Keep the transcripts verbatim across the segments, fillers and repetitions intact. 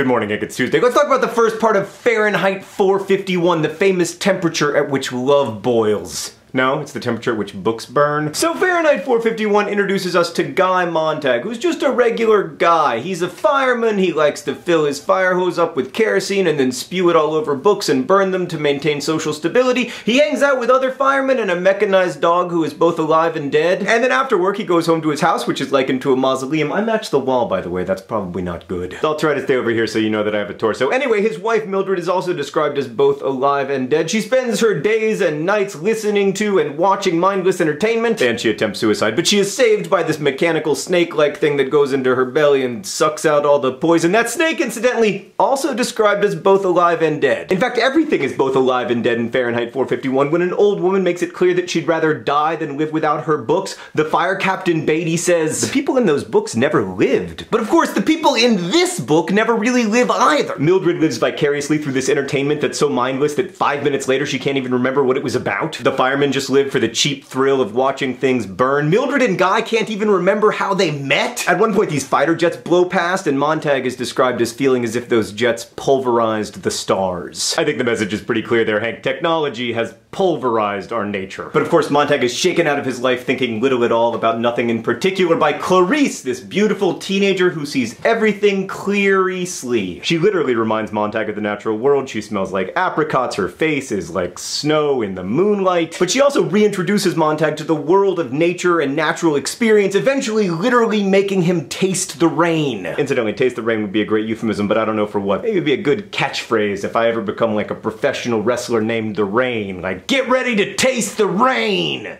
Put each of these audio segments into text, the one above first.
Good morning, Hank. It's Tuesday. Let's talk about the first part of Fahrenheit four fifty-one, the famous temperature at which love boils. No, it's the temperature at which books burn. So Fahrenheit four fifty-one introduces us to Guy Montag, who's just a regular guy. He's a fireman, he likes to fill his fire hose up with kerosene and then spew it all over books and burn them to maintain social stability. He hangs out with other firemen and a mechanized dog who is both alive and dead. And then after work he goes home to his house, which is likened to a mausoleum. I matched the wall, by the way, that's probably not good. I'll try to stay over here so you know that I have a torso. Anyway, his wife Mildred is also described as both alive and dead. She spends her days and nights listening to and watching mindless entertainment, and she attempts suicide, but she is saved by this mechanical snake-like thing that goes into her belly and sucks out all the poison. That snake, incidentally, also described as both alive and dead. In fact, everything is both alive and dead in Fahrenheit four fifty-one. When an old woman makes it clear that she'd rather die than live without her books, the fire captain Beatty says, "The people in those books never lived." But of course, the people in this book never really live either. Mildred lives vicariously through this entertainment that's so mindless that five minutes later she can't even remember what it was about. The fireman just live for the cheap thrill of watching things burn. Mildred and Guy can't even remember how they met. At one point these fighter jets blow past and Montag is described as feeling as if those jets pulverized the stars. I think the message is pretty clear there, Hank. Technology has pulverized our nature. But of course Montag is shaken out of his life thinking little at all about nothing in particular by Clarice, this beautiful teenager who sees everything clear-easily. She literally reminds Montag of the natural world. She smells like apricots, her face is like snow in the moonlight. But she She also reintroduces Montag to the world of nature and natural experience, eventually literally making him taste the rain. Incidentally, taste the rain would be a great euphemism, but I don't know for what. Maybe it'd be a good catchphrase if I ever become like a professional wrestler named The Rain. Like, get ready to taste the rain!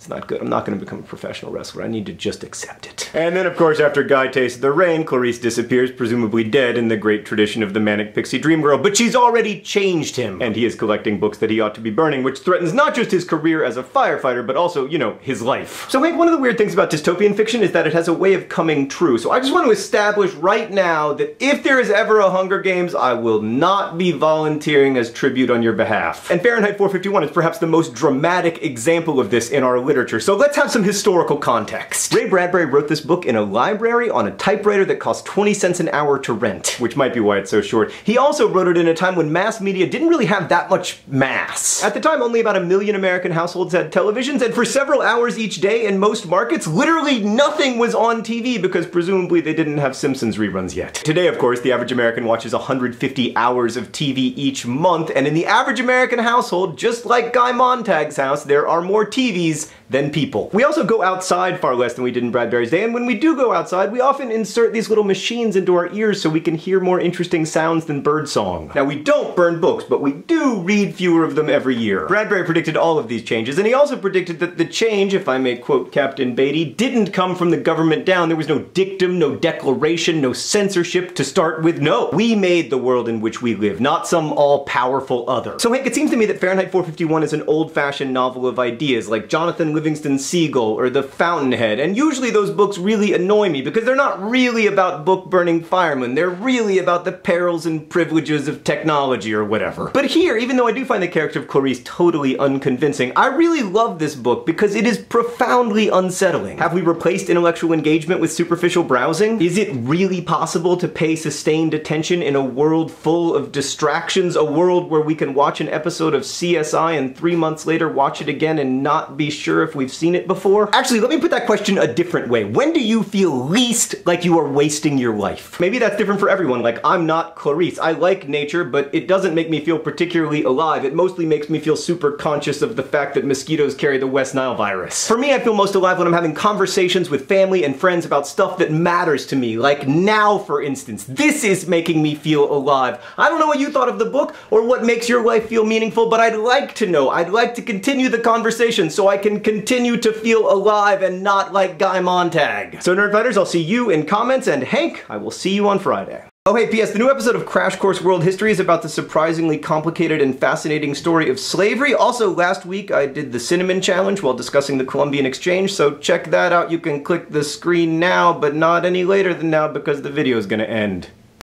It's not good. I'm not going to become a professional wrestler. I need to just accept it. And then, of course, after Guy tastes the rain, Clarice disappears, presumably dead in the great tradition of the Manic Pixie Dream Girl, but she's already changed him. And he is collecting books that he ought to be burning, which threatens not just his career as a firefighter, but also, you know, his life. So, Hank, one of the weird things about dystopian fiction is that it has a way of coming true. So I just want to establish right now that if there is ever a Hunger Games, I will not be volunteering as tribute on your behalf. And Fahrenheit four fifty-one is perhaps the most dramatic example of this in our literature. So let's have some historical context. Ray Bradbury wrote this book in a library on a typewriter that cost twenty cents an hour to rent, which might be why it's so short. He also wrote it in a time when mass media didn't really have that much mass. At the time, only about a million American households had televisions, and for several hours each day in most markets, literally nothing was on T V because presumably they didn't have Simpsons reruns yet. Today, of course, the average American watches one hundred fifty hours of T V each month, and in the average American household, just like Guy Montag's house, there are more T Vs than people. We also go outside far less than we did in Bradbury's day, and when we do go outside, we often insert these little machines into our ears so we can hear more interesting sounds than birdsong. Now, we don't burn books, but we do read fewer of them every year. Bradbury predicted all of these changes, and he also predicted that the change, if I may quote Captain Beatty, didn't come from the government down. There was no dictum, no declaration, no censorship to start with. No, we made the world in which we live, not some all-powerful other. So, Hank, it seems to me that Fahrenheit four fifty-one is an old-fashioned novel of ideas, like Jonathan Livingston's Seagull or The Fountainhead, and usually those books really annoy me because they're not really about book-burning firemen, they're really about the perils and privileges of technology or whatever. But here, even though I do find the character of Clarice totally unconvincing, I really love this book because it is profoundly unsettling. Have we replaced intellectual engagement with superficial browsing? Is it really possible to pay sustained attention in a world full of distractions, a world where we can watch an episode of C S I and three months later watch it again and not be sure if we've seen it before? Actually, let me put that question a different way. When do you feel least like you are wasting your life? Maybe that's different for everyone. Like, I'm not Clarice. I like nature, but it doesn't make me feel particularly alive. It mostly makes me feel super conscious of the fact that mosquitoes carry the West Nile virus. For me, I feel most alive when I'm having conversations with family and friends about stuff that matters to me. Like now, for instance. This is making me feel alive. I don't know what you thought of the book or what makes your life feel meaningful, but I'd like to know. I'd like to continue the conversation so I can continue to feel alive and not like Guy Montag. So Nerdfighters, I'll see you in comments, and Hank, I will see you on Friday. Oh hey, P S the new episode of Crash Course World History is about the surprisingly complicated and fascinating story of slavery. Also, last week I did the Cinnamon Challenge while discussing the Columbian Exchange, so check that out. You can click the screen now, but not any later than now because the video is gonna end.